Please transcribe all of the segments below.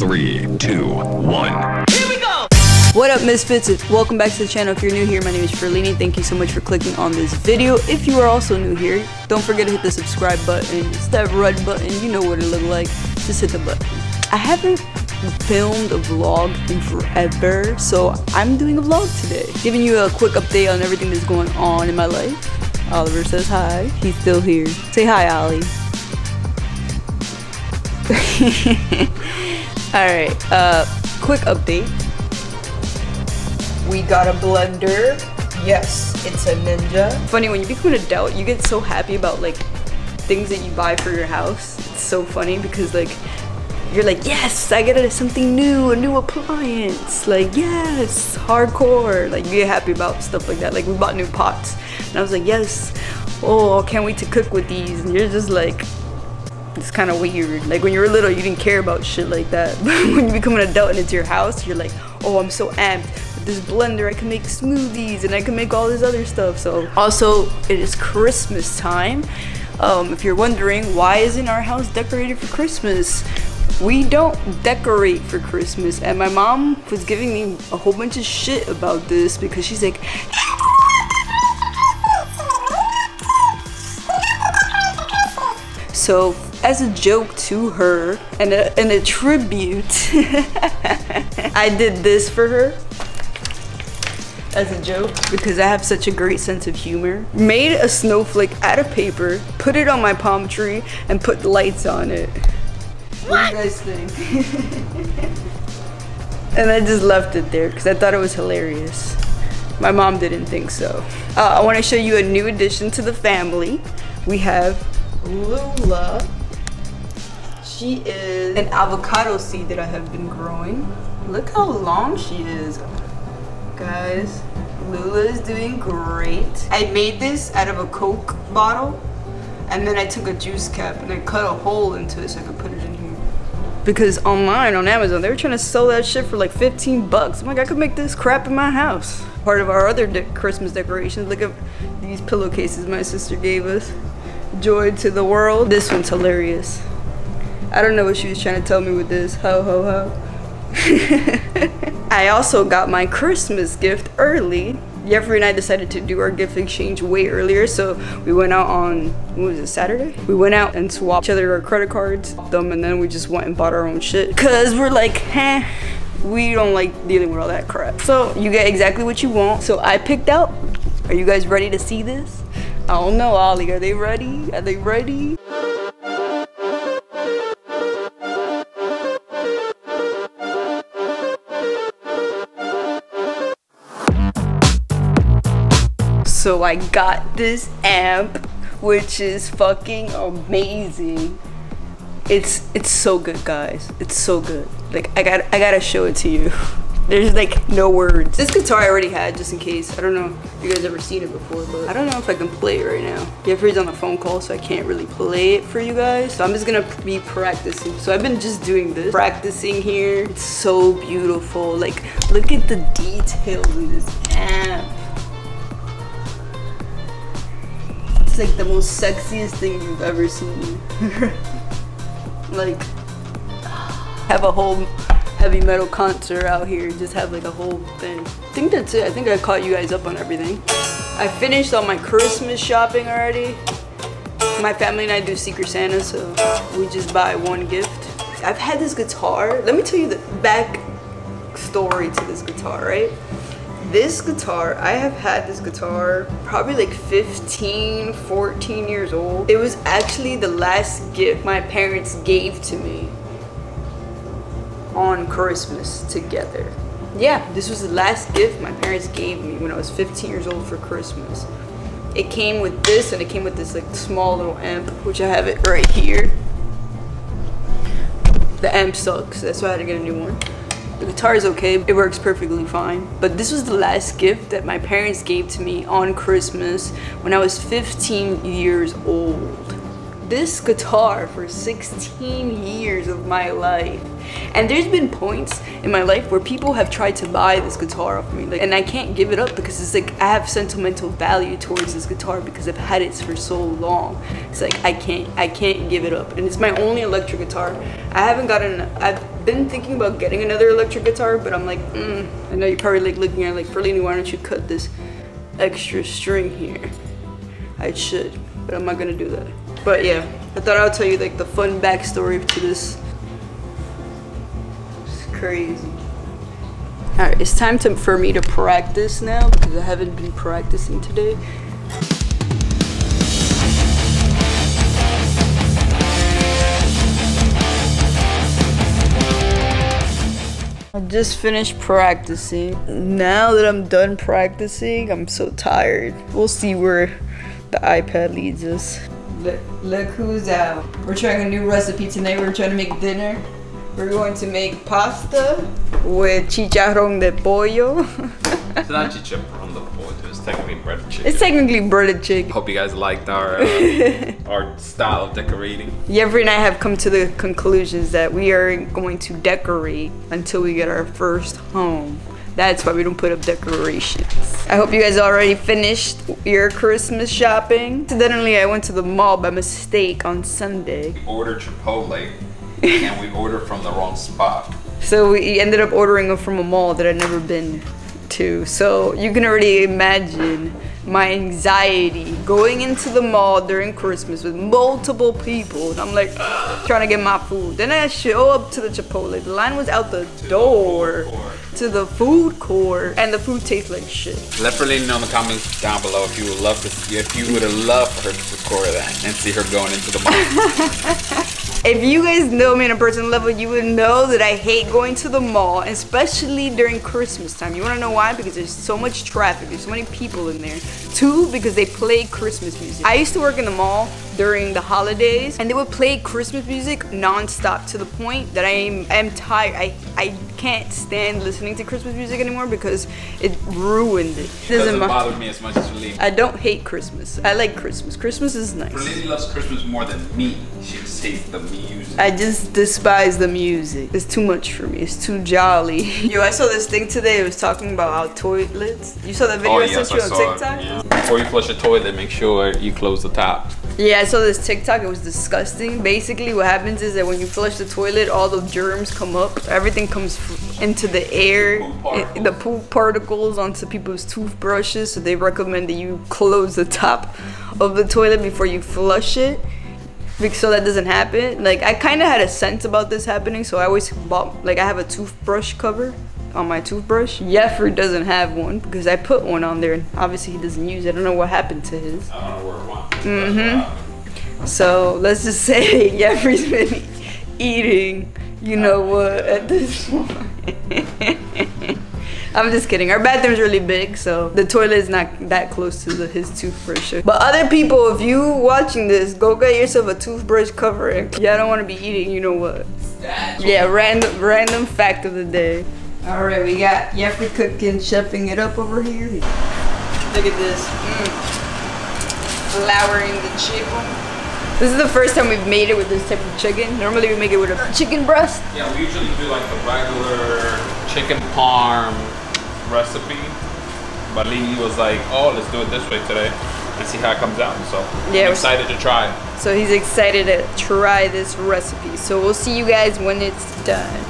3, 2, 1. Here we go! What up, misfits? Welcome back to the channel. If you're new here, my name is Ferlini. Thank you so much for clicking on this video. If you are also new here, don't forget to hit the subscribe button. It's that red button. You know what it looks like. Just hit the button. I haven't filmed a vlog in forever, so I'm doing a vlog today. Giving you a quick update on everything that's going on in my life. Oliver says hi. He's still here. Say hi, Ollie. Alright, quick update. We got a blender. Yes, it's a Ninja. Funny, when you become an adult, you get so happy about like things that you buy for your house. It's so funny because like you're like, yes, I get something new, a new appliance. Like, yes, hardcore. Like, you get happy about stuff like that. Like, we bought new pots. And I was like, yes, oh, can't wait to cook with these. And you're just like, it's kind of weird. Like when you were little, you didn't care about shit like that. But when you become an adult and it's your house, you're like, oh, I'm so amped. With this blender, I can make smoothies and I can make all this other stuff. So also, it is Christmas time. If you're wondering, why isn't our house decorated for Christmas? We don't decorate for Christmas. And my mom was giving me a whole bunch of shit about this because she's like, so as a joke to her and a tribute, I did this for her as a joke because I have such a great sense of humor. Made a snowflake out of paper, put it on my palm tree, and put lights on it. What do you guys think? And I just left it there because I thought it was hilarious. My mom didn't think so. I want to show you a new addition to the family. We have Lula. She is an avocado seed that I have been growing. Look how long she is, guys. Lula is doing great. I made this out of a Coke bottle, and then I took a juice cap and I cut a hole into it so I could put it in here. Because online on Amazon, they were trying to sell that shit for like 15 bucks. I'm like, I could make this crap in my house. Part of our other Christmas decorations. Look at these pillowcases my sister gave us. Joy to the world. This one's hilarious. I don't know what she was trying to tell me with this. Ho, ho, ho. I also got my Christmas gift early. Jeffrey and I decided to do our gift exchange way earlier, so we went out on, what was it, Saturday? We went out and swapped each other our credit cards, and then we just went and bought our own shit. Cause we're like, heh, we don't like dealing with all that crap. So you get exactly what you want. So I picked out, are you guys ready to see this? I don't know, Ollie, are they ready? Are they ready? So I got this amp, which is fucking amazing. It's so good, guys. It's so good. Like I gotta show it to you. There's like no words. This guitar I already had just in case. I don't know if you guys ever seen it before, but I don't know if I can play it right now. Jeffrey's on a phone call, so I can't really play it for you guys. So I'm just gonna be practicing. So I've been just doing this, practicing here. It's so beautiful. Like, look at the details in this amp. It's like the most sexiest thing you've ever seen. Like, have a whole heavy metal concert out here, just have like a whole thing. I think that's it. I think I caught you guys up on everything. I finished all my Christmas shopping already. My family and I do Secret Santa, so we just buy one gift. I've had this guitar. Let me tell you the back story to this guitar, right? This guitar, I have had this guitar probably like 15, 14 years old. It was actually the last gift my parents gave to me on Christmas together. Yeah, this was the last gift my parents gave me when I was 15 years old for Christmas. It came with this, and it came with this like small little amp, which I have it right here. The amp sucks, that's why I had to get a new one. The guitar is okay, it works perfectly fine. But this was the last gift that my parents gave to me on Christmas when I was 15 years old. This guitar for 16 years of my life And there's been points in my life where people have tried to buy this guitar off me, like, and I can't give it up because it's like I have sentimental value towards this guitar because I've had it for so long. It's like I can't give it up, and it's my only electric guitar. I haven't gotten. I've been thinking about getting another electric guitar, but I'm like, I know you're probably like looking at it like, Ferlini, why don't you cut this extra string here? I should, but I'm not gonna do that. But yeah, I thought I would tell you like the fun backstory to this. Crazy. Alright, it's time for me to practice now because I haven't been practicing today. I just finished practicing. Now that I'm done practicing, I'm so tired. We'll see where the iPad leads us. Look who's out. We're trying a new recipe tonight. We're trying to make dinner. We're going to make pasta with chicharrón de pollo. It's not chicharrón de pollo, it's technically breaded chicken. It's technically breaded chicken. Hope you guys liked our style of decorating. Jeffrey and I have come to the conclusions that we are going to decorate until we get our first home. That's why we don't put up decorations. I hope you guys already finished your Christmas shopping. Incidentally, I went to the mall by mistake on Sunday. We ordered Chipotle. And we ordered from the wrong spot. So we ended up ordering from a mall that I'd never been to. So you can already imagine my anxiety going into the mall during Christmas with multiple people. And I'm like trying to get my food. Then I show up to the Chipotle. The line was out the door to the food court. And the food tastes like shit. Let Ferlini know in the comments down below if you would love to see, if you would have loved her to record that and see her going into the mall. If you guys know me on a personal level, you would know that I hate going to the mall, especially during Christmas time. You want to know why? Because there's so much traffic, there's so many people in there. Two, because they play Christmas music. I used to work in the mall during the holidays, and they would play Christmas music non-stop to the point that I'm tired. I can't stand listening to Christmas music anymore because it ruined it. It doesn't bother me as much as Ferlini. I don't hate Christmas. I like Christmas. Christmas is nice. Ferlini loves Christmas more than me. She just hates the music. I just despise the music. It's too much for me. It's too jolly. Yo, I saw this thing today. It was talking about how toilets. You saw that video I sent you on TikTok? Yeah. Before you flush a toilet, make sure you close the top. Yeah, I saw this TikTok. It was disgusting. Basically, what happens is that when you flush the toilet, all the germs come up. Everything comes into the air, the poop particles onto people's toothbrushes. So they recommend that you close the top of the toilet before you flush it, so that doesn't happen. Like, I kind of had a sense about this happening, so I always bought, like, I have a toothbrush cover on my toothbrush. Jeffrey doesn't have one because I put one on there and obviously he doesn't use it. I don't know what happened to his. I don't know where it went. Mm-hmm. So let's just say Jeffrey's been eating, you know what, at this point. I'm just kidding. Our bathroom's really big, so the toilet is not that close to his toothbrush. But other people, if you watching this, go get yourself a toothbrush cover. Yeah, I don't want to be eating, you know what. Yeah, random fact of the day. All right, we got Jeffrey cooking, chefing it up over here. Look at this. Flouring the chicken. This is the first time we've made it with this type of chicken. Normally we make it with a chicken breast. Yeah, we usually do like the regular chicken parm recipe. But Lily was like, oh, let's do it this way today and see how it comes out. So yeah, I'm excited to try. So he's excited to try this recipe. So we'll see you guys when it's done.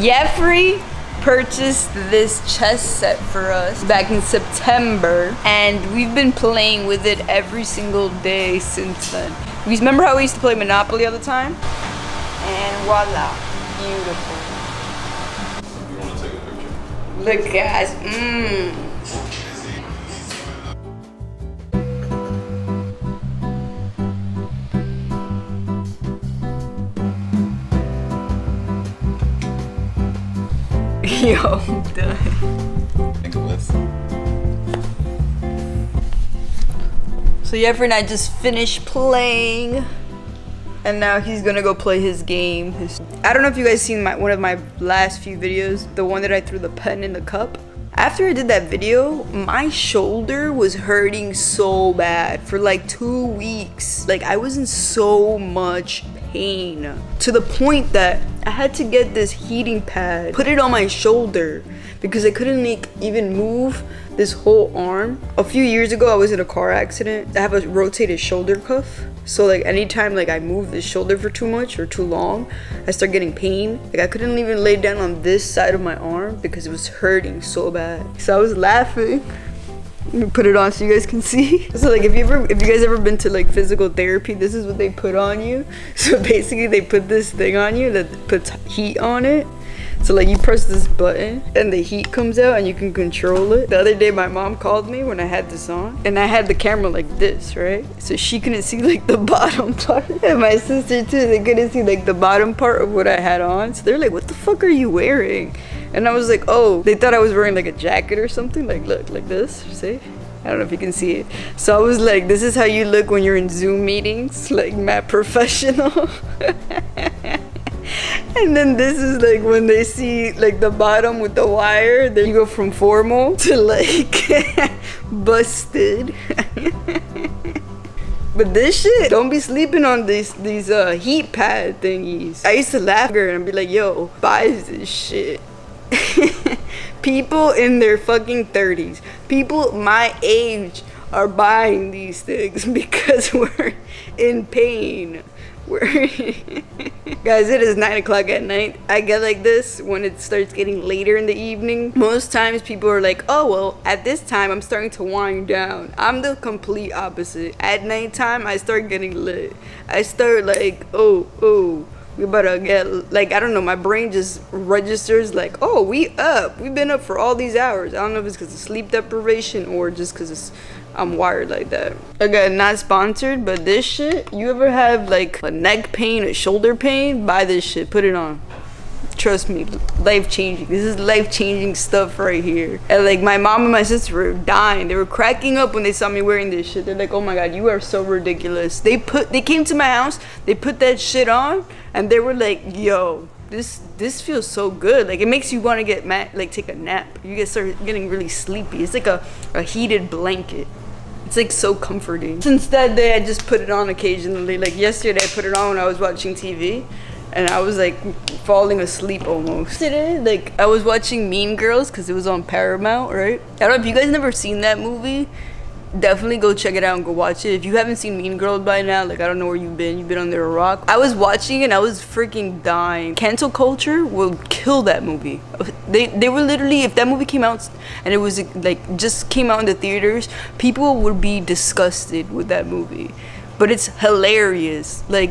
Jeffrey purchased this chess set for us back in September, and we've been playing with it every single day since then. You remember how we used to play Monopoly all the time? And voila, beautiful. You want to take a picture? Look, guys. Yo, I'm done. Nicholas. So Jeffrey and I just finished playing, and now he's gonna go play his game. I don't know if you guys seen one of my last few videos, the one that I threw the pen in the cup. After I did that video, my shoulder was hurting so bad for like 2 weeks. Like, I was in so much pain. pain to the point that I had to get this heating pad, put it on my shoulder because I couldn't even move this whole arm. A few years ago, I was in a car accident. I have a rotated shoulder cuff. So like anytime like I move the shoulder for too much or too long, I start getting pain. Like I couldn't even lay down on this side of my arm because it was hurting so bad. So I was laughing. Let me put it on so you guys can see. So like if you guys ever been to like physical therapy, this is what they put on you. So basically they put this thing on you that puts heat on it. So like you press this button and the heat comes out and you can control it. The other day my mom called me when I had this on and I had the camera like this, right? So she couldn't see like the bottom part. And my sister too, they couldn't see like the bottom part of what I had on. So they're like, what the fuck are you wearing? And I was like, oh, they thought I was wearing like a jacket or something. Like look, like this, see? I don't know if you can see it. So I was like, this is how you look when you're in Zoom meetings, like mad professional. And then this is like when they see like the bottom with the wire, then you go from formal to like busted. But this shit, don't be sleeping on these heat pad thingies. I used to laugh at her and be like, yo, who buys this shit? People in their fucking 30s, people my age are buying these things because we're in pain. Guys, it is 9 o'clock at night. I get like this when it starts getting later in the evening. Most times people are like, oh well, at this time I'm starting to wind down. I'm the complete opposite. At nighttime I start getting lit. I start like, oh, we better get, like, I don't know, my brain just registers like, oh, we up, we've been up for all these hours. I don't know if it's because of sleep deprivation or just because it's I'm wired like that. Again, not sponsored, but this shit, you ever have like a neck pain, a shoulder pain, buy this shit, put it on. Trust me, life-changing. This is life-changing stuff right here. And like my mom and my sister were dying. They were cracking up when they saw me wearing this shit. They're like, oh my God, you are so ridiculous. They came to my house, they put that shit on, and they were like, yo, this feels so good. Like it makes you want to get mad, like take a nap. You get start getting really sleepy. It's like a heated blanket. It's like so comforting. Since that day, I just put it on occasionally. Like yesterday, I put it on when I was watching TV and I was like falling asleep almost. Today, like I was watching Mean Girls because it was on Paramount, right? I don't know if you guys never seen that movie. Definitely go check it out and go watch it. If you haven't seen Mean Girls by now, like I don't know where you've been under a rock. I was watching and I was freaking dying. Cancel culture will kill that movie. They were literally, if that movie came out and it was like just came out in the theaters, people would be disgusted with that movie. But it's hilarious. Like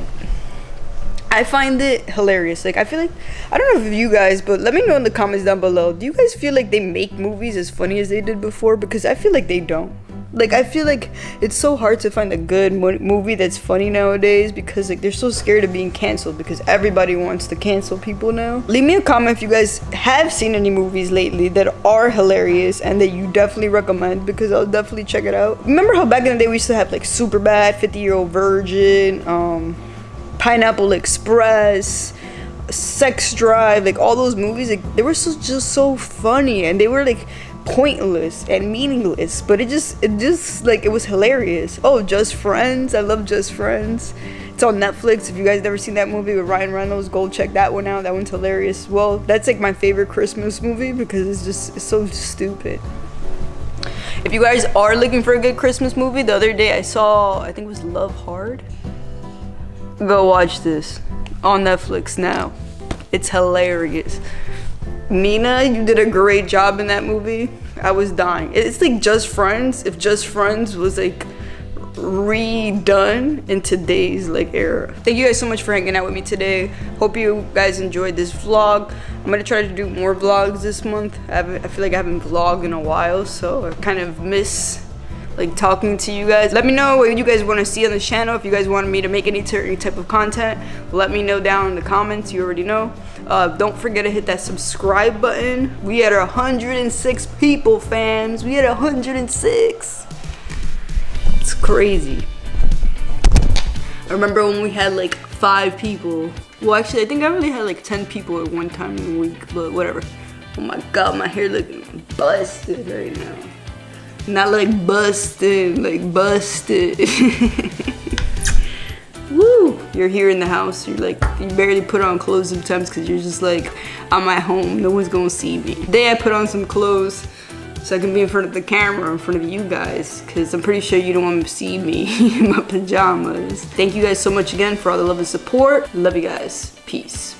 I find it hilarious. Like I feel like, I don't know if you guys, but let me know in the comments down below. Do you guys feel like they make movies as funny as they did before? Because I feel like they don't. Like I feel like it's so hard to find a good movie that's funny nowadays because like they're so scared of being canceled because everybody wants to cancel people now. Leave me a comment if you guys have seen any movies lately that are hilarious and that you definitely recommend because I'll definitely check it out. Remember how back in the day we used to have like Superbad, 50-Year-Old Virgin, Pineapple Express, Sex Drive, like all those movies, like they were just so funny and they were like pointless and meaningless, but it just like it was hilarious. Oh, Just Friends, I love Just Friends. It's on Netflix. If you guys never seen that movie with Ryan Reynolds, go check that one out. That one's hilarious. Well, that's like my favorite Christmas movie because it's so stupid. If you guys are looking for a good Christmas movie, the other day I saw, I think it was Love Hard. Go watch this on Netflix now. It's hilarious. Nina, you did a great job in that movie. I was dying. It's like Just Friends. If Just Friends was like redone in today's like era. Thank you guys so much for hanging out with me today. Hope you guys enjoyed this vlog. I'm gonna try to do more vlogs this month. I feel like I haven't vlogged in a while, so I kind of miss like talking to you guys. Let me know what you guys want to see on the channel. If you guys want me to make any type of content, let me know down in the comments. You already know. Don't forget to hit that subscribe button. We had 106 people, fams. We had 106. It's crazy. I remember when we had like 5 people. Well, actually, I think I really had like 10 people at one time in the week, but whatever. Oh my God, my hair looking busted right now. Not like busted, like busted. Woo! You're here in the house, you're like, you barely put on clothes sometimes because you're just like, I'm at home, no one's gonna see me. Today I put on some clothes so I can be in front of the camera, in front of you guys, because I'm pretty sure you don't want to see me in my pajamas. Thank you guys so much again for all the love and support. Love you guys. Peace.